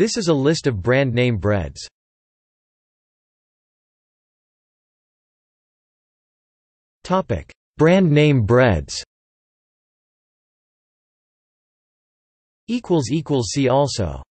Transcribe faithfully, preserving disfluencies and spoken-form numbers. This is a list of brand name breads. Topic: Brand name breads. Equals equals see also.